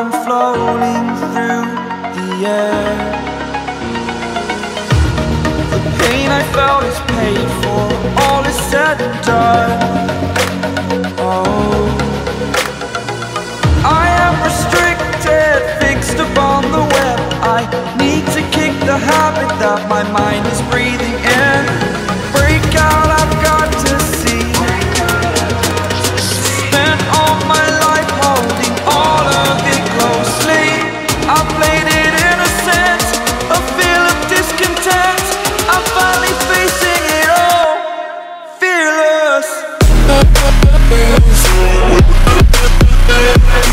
I'm floating through the air. The pain I felt is paid for, all is said and done. Oh, I am restricted, fixed upon the web. I need to kick the habit that my mind is breathing in.